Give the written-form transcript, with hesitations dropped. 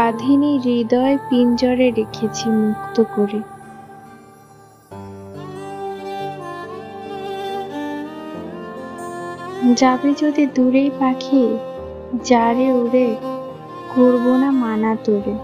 বাঁধিনি হৃদয় পিঞ্জরে রেখেছি মুক্ত করে। যাবে যদি দূরেই পাখি যারে ওরে, করব না মানা তোরে।